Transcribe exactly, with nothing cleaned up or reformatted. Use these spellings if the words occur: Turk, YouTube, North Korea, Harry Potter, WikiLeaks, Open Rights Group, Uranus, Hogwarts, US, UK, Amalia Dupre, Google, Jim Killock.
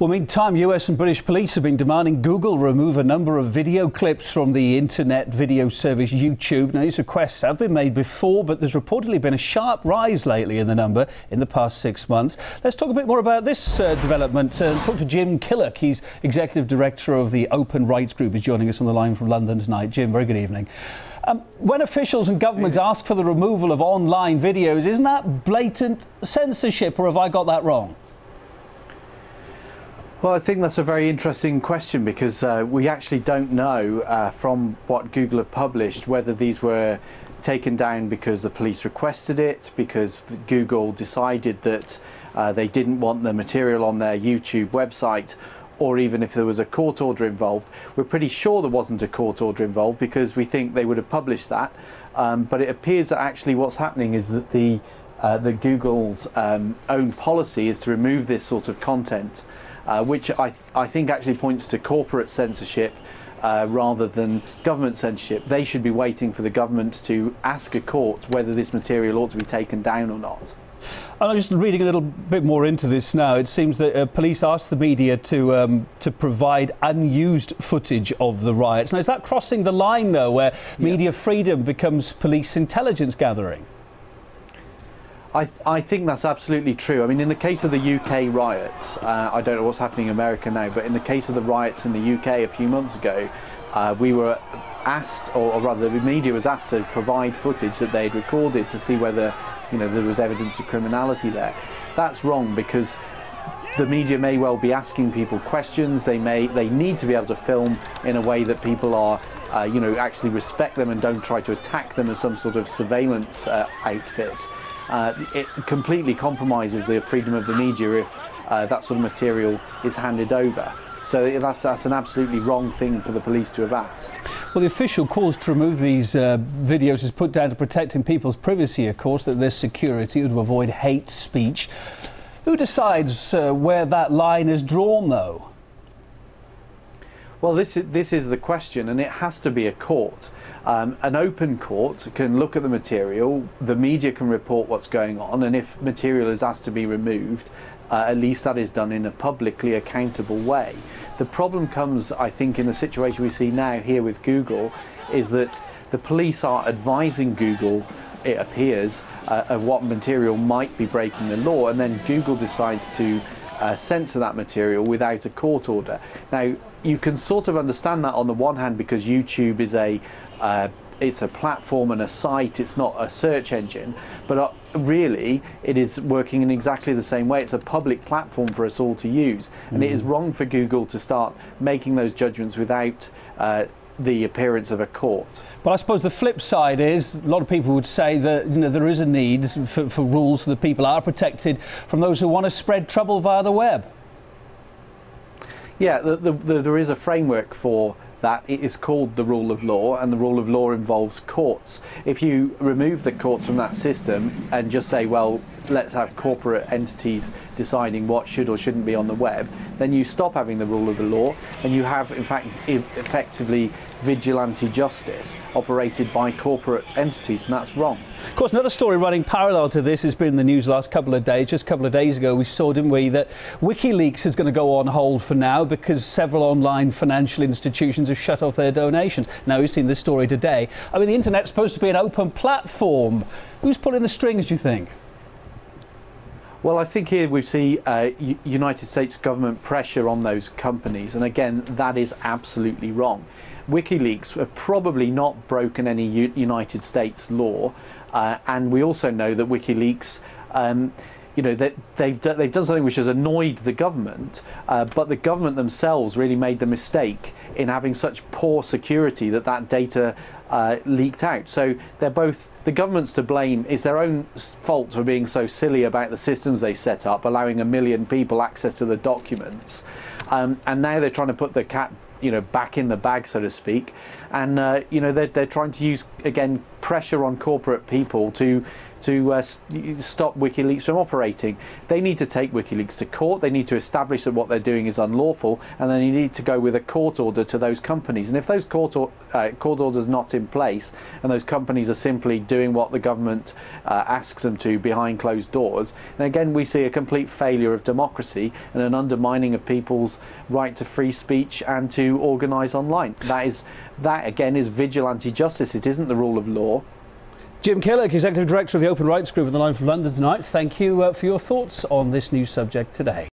Well, meantime, U S and British police have been demanding Google remove a number of video clips from the internet video service YouTube. Now, these requests have been made before, but there's reportedly been a sharp rise lately in the number in the past six months. Let's talk a bit more about this uh, development. Uh, talk to Jim Killock. He's Executive Director of the Open Rights Group. He's joining us on the line from London tonight. Jim, very good evening. Um, when officials and governments ask for the removal of online videos, isn't that blatant censorship, or have I got that wrong? Well, I think that's a very interesting question, because uh, we actually don't know uh, from what Google have published whether these were taken down because the police requested it, because Google decided that uh, they didn't want the material on their YouTube website, or even if there was a court order involved. We're pretty sure there wasn't a court order involved, because we think they would have published that. Um, but it appears that actually what's happening is that the, uh, the Google's um, own policy is to remove this sort of content, uh, which I, th I think actually points to corporate censorship uh, rather than government censorship. They should be waiting for the government to ask a court whether this material ought to be taken down or not. I'm just reading a little bit more into this now. It seems that uh, police asked the media to um, to provide unused footage of the riots. Now, is that crossing the line, though, where media yeah. freedom becomes police intelligence gathering? I, th I think that's absolutely true. I mean, in the case of the U K riots, uh, I don't know what's happening in America now, but in the case of the riots in the U K a few months ago, uh, we were asked, or, or rather the media was asked to provide footage that they'd recorded to see whether, you know, there was evidence of criminality there. That's wrong, because the media may well be asking people questions. They may, they need to be able to film in a way that people are, uh, you know, actually respect them and don't try to attack them as some sort of surveillance uh, outfit. Uh, it completely compromises the freedom of the media if uh, that sort of material is handed over. So that's, that's an absolutely wrong thing for the police to have asked. Well, the official calls to remove these uh, videos is put down to protecting people's privacy, of course, that there's security, to avoid hate speech. Who decides uh, where that line is drawn, though? Well, this is, this is the question, and it has to be a court. Um, an open court can look at the material, the media can report what's going on, and if material is asked to be removed, Uh, at least that is done in a publicly accountable way. The problem comes, I think, in the situation we see now here with Google, is that the police are advising Google, it appears, uh, of what material might be breaking the law, and then Google decides to uh, censor that material without a court order. Now, you can sort of understand that on the one hand, because YouTube is a uh, it's a platform and a site, it's not a search engine, but really it is working in exactly the same way. It's a public platform for us all to use, and mm. it is wrong for Google to start making those judgments without uh, the appearance of a court. But I suppose the flip side is, a lot of people would say that, you know, there is a need for, for rules so that people are protected from those who want to spread trouble via the web. Yeah, the, the, the, there is a framework for that. It is called the rule of law, and the rule of law involves courts. If you remove the courts from that system and just say, well, let's have corporate entities deciding what should or shouldn't be on the web, then you stop having the rule of the law, and you have, in fact, effectively vigilante justice operated by corporate entities, and that's wrong. Of course, another story running parallel to this has been in the news the last couple of days. Just a couple of days ago, we saw, didn't we, that WikiLeaks is going to go on hold for now because several online financial institutions have shut off their donations. Now, we've seen this story today. I mean, the internet's supposed to be an open platform. Who's pulling the strings, do you think? Well, I think here we see uh, United States government pressure on those companies, and again, that is absolutely wrong. WikiLeaks have probably not broken any U United States law, uh, and we also know that WikiLeaks, um, you know, that they've, do they've done something which has annoyed the government, uh, but the government themselves really made the mistake in having such poor security that that data uh, leaked out. So they're both, the government's to blame, it's their own fault for being so silly about the systems they set up, allowing a million people access to the documents. Um, and now they're trying to put the cat you know, back in the bag, so to speak. And uh, you know, they're, they're trying to use, again, pressure on corporate people to to uh, stop WikiLeaks from operating. They need to take WikiLeaks to court. They need to establish that what they're doing is unlawful, and then you need to go with a court order to those companies. And if those court, or, uh, court orders not in place, and those companies are simply doing what the government uh, asks them to behind closed doors, then again we see a complete failure of democracy and an undermining of people's right to free speech and to organise online. That is, that again is vigilante justice. It isn't the rule of law. Jim Killock, Executive Director of the Open Rights Group on the line from London tonight. Thank you uh, for your thoughts on this new subject today.